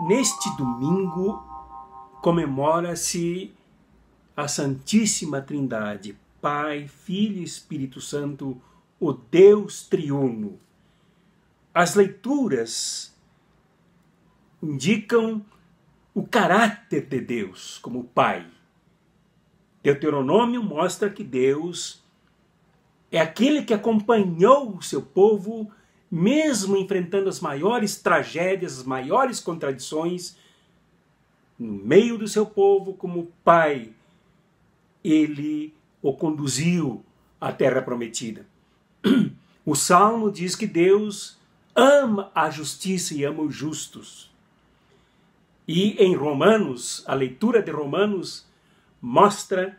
Neste domingo comemora-se a Santíssima Trindade, Pai, Filho e Espírito Santo, o Deus triuno. As leituras indicam o caráter de Deus como Pai. Deuteronômio mostra que Deus é aquele que acompanhou o seu povo, mesmo enfrentando as maiores tragédias, as maiores contradições, no meio do seu povo, como Pai, ele o conduziu à terra prometida. O Salmo diz que Deus ama a justiça e ama os justos. E em Romanos, a leitura de Romanos mostra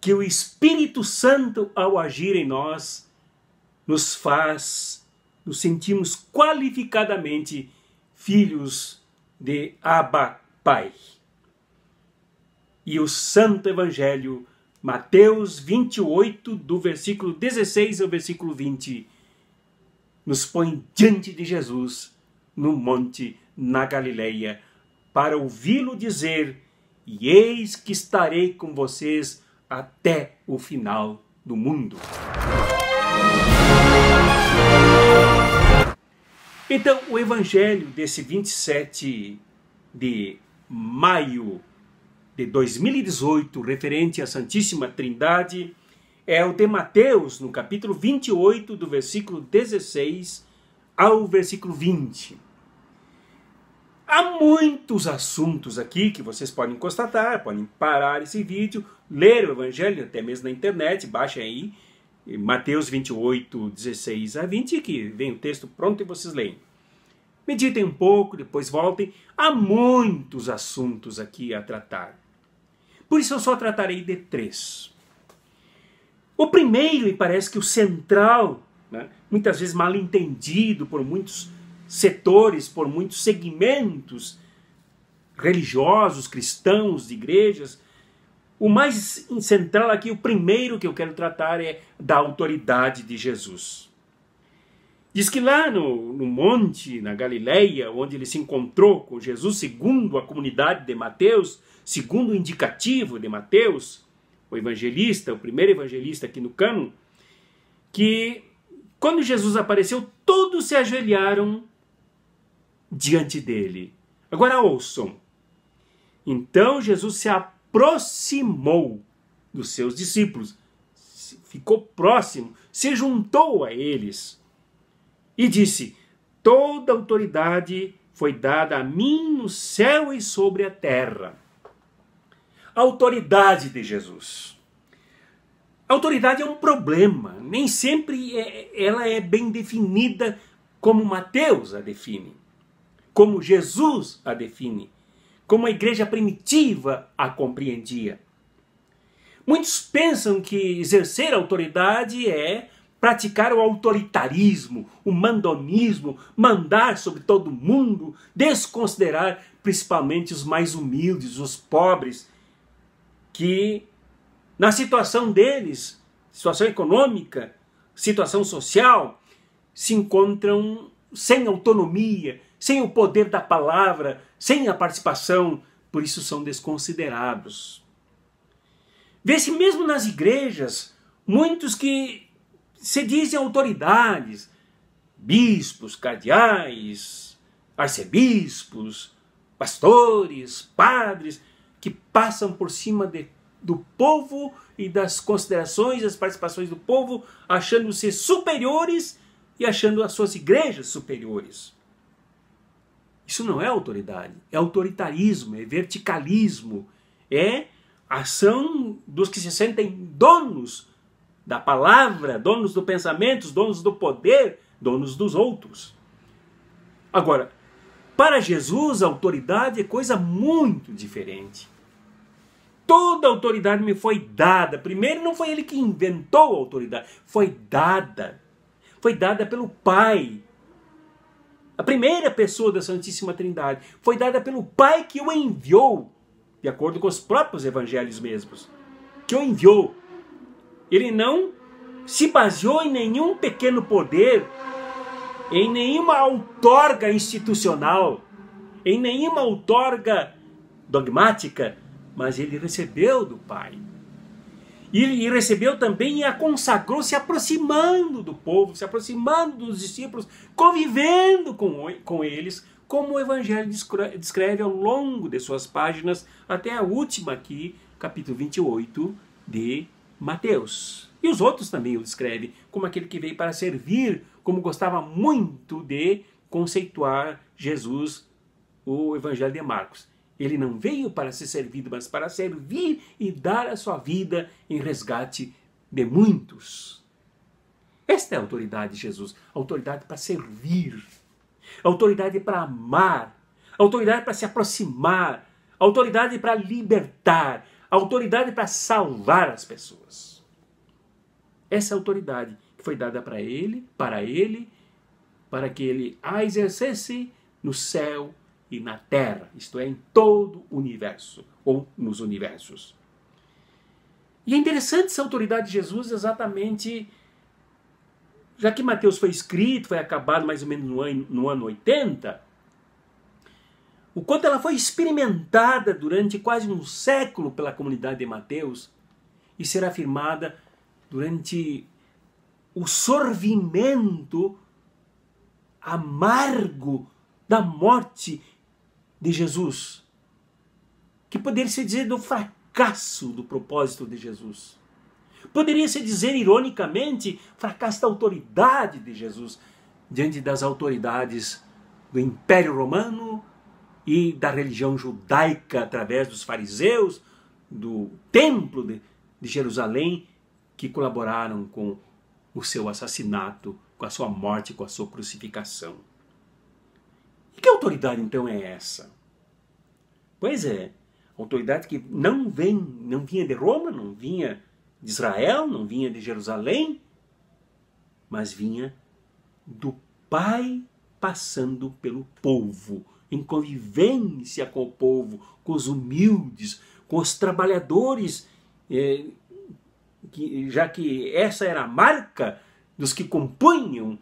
que o Espírito Santo, ao agir em nós, nos sentimos qualificadamente filhos de Abba, Pai. E o Santo Evangelho, Mateus 28, do versículo 16 ao versículo 20, nos põe diante de Jesus, no monte, na Galileia, para ouvi-lo dizer: e eis que estarei com vocês até o final do mundo. Então, o Evangelho desse 27 de maio de 2018, referente à Santíssima Trindade, é o de Mateus, no capítulo 28, do versículo 16 ao versículo 20. Há muitos assuntos aqui que vocês podem constatar, podem parar esse vídeo, ler o Evangelho, até mesmo na internet, baixa aí, Mateus 28, 16 a 20, que vem o texto pronto e vocês leem. Meditem um pouco, depois voltem. Há muitos assuntos aqui a tratar. Por isso eu só tratarei de três. O primeiro, e parece que o central, né, muitas vezes mal entendido por muitos setores, por muitos segmentos religiosos, cristãos, de igrejas, o mais central aqui, o primeiro que eu quero tratar é da autoridade de Jesus. Diz que lá no monte, na Galileia, onde ele se encontrou com Jesus, segundo a comunidade de Mateus, segundo o indicativo de Mateus, o evangelista, o primeiro evangelista aqui no cânon, que quando Jesus apareceu, todos se ajoelharam diante dele. Agora ouçam. Então Jesus se aproximou dos seus discípulos, ficou próximo, se juntou a eles e disse: toda autoridade foi dada a mim no céu e sobre a terra. A autoridade de Jesus. A autoridade é um problema. Nem sempre ela é bem definida como Mateus a define, como Jesus a define, como a igreja primitiva a compreendia. Muitos pensam que exercer autoridade é praticar o autoritarismo, o mandonismo, mandar sobre todo mundo, desconsiderar principalmente os mais humildes, os pobres, que na situação deles, situação econômica, situação social, se encontram sem autonomia, sem o poder da palavra, sem a participação, por isso são desconsiderados. Vê-se mesmo nas igrejas, muitos que se dizem autoridades, bispos, cardeais, arcebispos, pastores, padres, que passam por cima do povo e das considerações, das participações do povo, achando-se superiores e achando as suas igrejas superiores. Isso não é autoridade, é autoritarismo, é verticalismo, é ação dos que se sentem donos da palavra, donos do pensamento, donos do poder, donos dos outros. Agora, para Jesus, a autoridade é coisa muito diferente. Toda autoridade me foi dada. Primeiro, não foi ele que inventou a autoridade. Foi dada. Foi dada pelo Pai. A primeira pessoa da Santíssima Trindade. Foi dada pelo Pai que o enviou. De acordo com os próprios evangelhos mesmos. Que o enviou. Ele não se baseou em nenhum pequeno poder, em nenhuma outorga institucional, em nenhuma outorga dogmática, mas ele recebeu do Pai. E recebeu também e a consagrou se aproximando do povo, se aproximando dos discípulos, convivendo com eles, como o Evangelho descreve ao longo de suas páginas, até a última aqui, capítulo 28 de Mateus. E os outros também o descreve, como aquele que veio para servir, como gostava muito de conceituar Jesus, o Evangelho de Marcos. Ele não veio para ser servido, mas para servir e dar a sua vida em resgate de muitos. Esta é a autoridade de Jesus. Autoridade para servir. Autoridade para amar. Autoridade para se aproximar. Autoridade para libertar. Autoridade para salvar as pessoas. Essa autoridade que foi dada para ele, para que ele a exercesse no céu e na terra, isto é, em todo o universo, ou nos universos. E é interessante essa autoridade de Jesus exatamente, já que Mateus foi escrito, foi acabado mais ou menos no ano 80, o quanto ela foi experimentada durante quase um século pela comunidade de Mateus, e será afirmada durante o sorvimento amargo da morte de Jesus, que poderia-se dizer do fracasso do propósito de Jesus. Poderia-se dizer, ironicamente, fracasso da autoridade de Jesus diante das autoridades do Império Romano e da religião judaica através dos fariseus, do templo de Jerusalém, que colaboraram com o seu assassinato, com a sua morte, com a sua crucificação. E que autoridade, então, é essa? Pois é, autoridade que não vinha de Roma, não vinha de Israel, não vinha de Jerusalém, mas vinha do Pai passando pelo povo, em convivência com o povo, com os humildes, com os trabalhadores, já que essa era a marca dos que compunham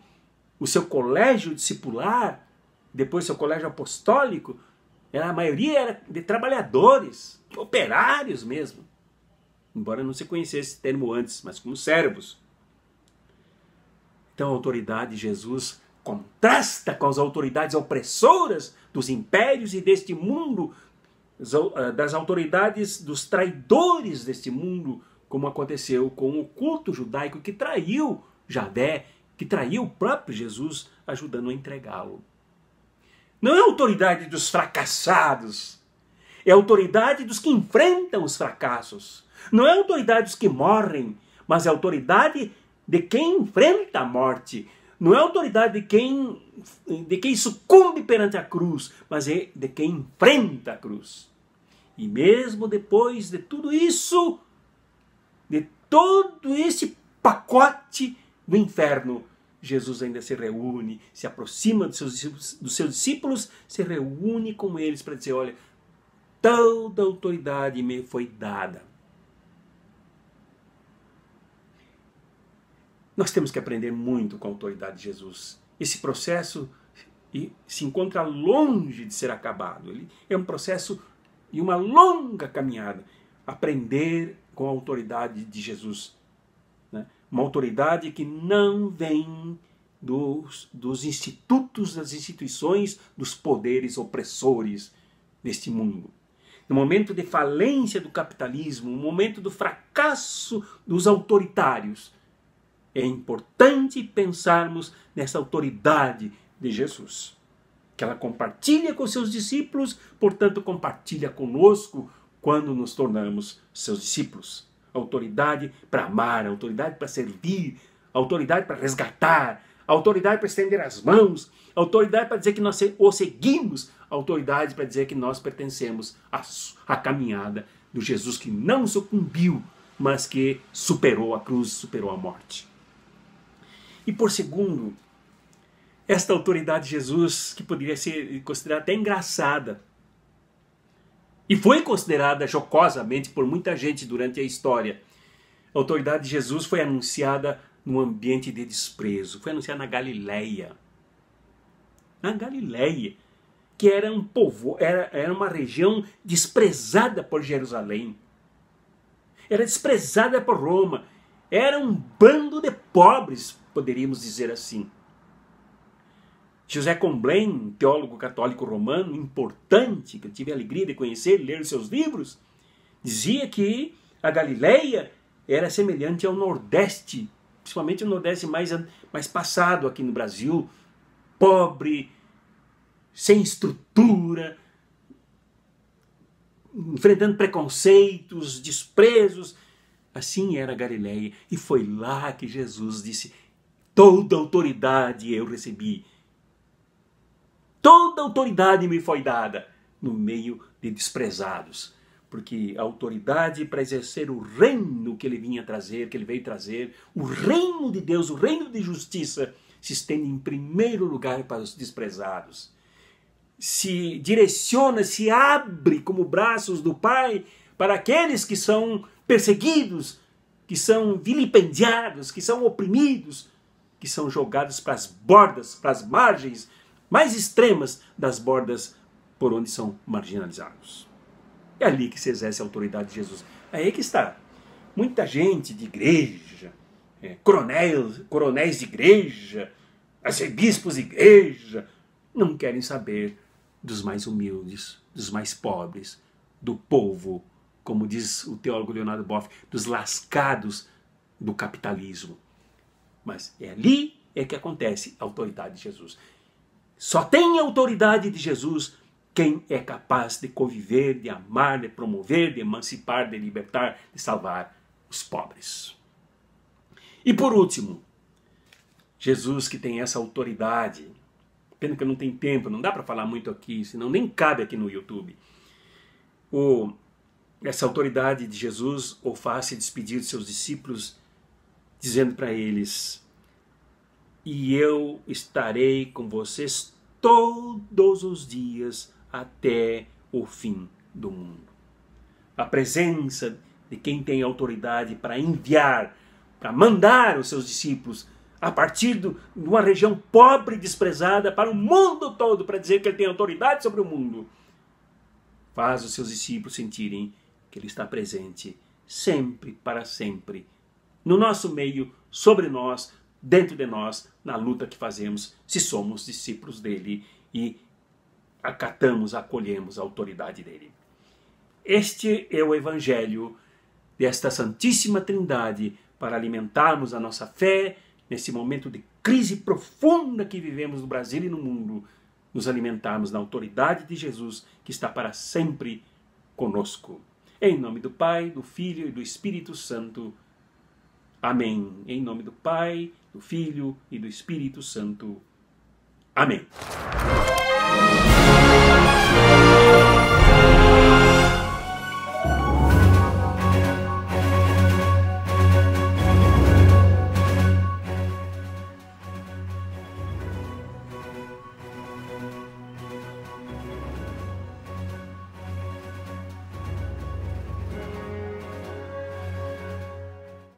o seu colégio discipular, depois seu colégio apostólico, a maioria era de trabalhadores, operários mesmo. Embora não se conhecesse esse termo antes, mas como servos. Então a autoridade de Jesus contrasta com as autoridades opressoras dos impérios e deste mundo, das autoridades dos traidores deste mundo, como aconteceu com o culto judaico que traiu Javé, que traiu o próprio Jesus, ajudando a entregá-lo. Não é a autoridade dos fracassados. É a autoridade dos que enfrentam os fracassos. Não é a autoridade dos que morrem, mas é a autoridade de quem enfrenta a morte. Não é a autoridade de quem sucumbe perante a cruz, mas é de quem enfrenta a cruz. E mesmo depois de tudo isso, de todo esse pacote do inferno, Jesus ainda se reúne, se aproxima dos seus discípulos, se reúne com eles para dizer, olha, toda autoridade me foi dada. Nós temos que aprender muito com a autoridade de Jesus. Esse processo se encontra longe de ser acabado. Ele é um processo e uma longa caminhada. Aprender com a autoridade de Jesus. Uma autoridade que não vem dos institutos, das instituições, dos poderes opressores deste mundo. No momento de falência do capitalismo, no momento do fracasso dos autoritários, é importante pensarmos nessa autoridade de Jesus, que ela compartilha com seus discípulos, portanto compartilha conosco quando nos tornamos seus discípulos. Autoridade para amar, autoridade para servir, autoridade para resgatar, autoridade para estender as mãos, autoridade para dizer que nós o seguimos, autoridade para dizer que nós pertencemos à caminhada do Jesus que não sucumbiu, mas que superou a cruz, superou a morte. E por segundo, esta autoridade de Jesus, que poderia ser considerada até engraçada, e foi considerada jocosamente por muita gente durante a história. A autoridade de Jesus foi anunciada num ambiente de desprezo. Foi anunciada na Galileia. Na Galileia. que era um povo, era uma região desprezada por Jerusalém. Era desprezada por Roma. Era um bando de pobres, poderíamos dizer assim. José Comblain, teólogo católico romano, importante, que eu tive a alegria de conhecer e ler os seus livros, dizia que a Galileia era semelhante ao Nordeste, principalmente o Nordeste mais passado aqui no Brasil, pobre, sem estrutura, enfrentando preconceitos, desprezos. Assim era a Galileia. E foi lá que Jesus disse: toda autoridade eu recebi. Toda autoridade me foi dada no meio de desprezados. Porque a autoridade para exercer o reino que ele vinha trazer, que ele veio trazer, o reino de Deus, o reino de justiça, se estende em primeiro lugar para os desprezados. Se direciona, se abre como braços do Pai para aqueles que são perseguidos, que são vilipendiados, que são oprimidos, que são jogados para as bordas, para as margens mais extremas das bordas por onde são marginalizados. É ali que se exerce a autoridade de Jesus. Aí que está. Muita gente de igreja, coronéis de igreja, arcebispos de igreja, não querem saber dos mais humildes, dos mais pobres, do povo, como diz o teólogo Leonardo Boff, dos lascados do capitalismo. Mas é ali que acontece a autoridade de Jesus. Só tem a autoridade de Jesus quem é capaz de conviver, de amar, de promover, de emancipar, de libertar, de salvar os pobres. E por último, Jesus, que tem essa autoridade. Pena que eu não tenho tempo, não dá para falar muito aqui, senão nem cabe aqui no YouTube. Essa autoridade de Jesus o faz se despedir de seus discípulos, dizendo para eles: e eu estarei com vocês todos os dias até o fim do mundo. A presença de quem tem autoridade para enviar, para mandar os seus discípulos a partir de uma região pobre e desprezada para o mundo todo, para dizer que ele tem autoridade sobre o mundo, faz os seus discípulos sentirem que ele está presente sempre, para sempre, no nosso meio, sobre nós, dentro de nós, na luta que fazemos se somos discípulos dele e acatamos, acolhemos a autoridade dele. Este é o evangelho desta Santíssima Trindade para alimentarmos a nossa fé nesse momento de crise profunda que vivemos no Brasil e no mundo, nos alimentarmos da autoridade de Jesus que está para sempre conosco. Em nome do Pai, do Filho e do Espírito Santo. Amém. Em nome do Pai, do Filho e do Espírito Santo. Amém.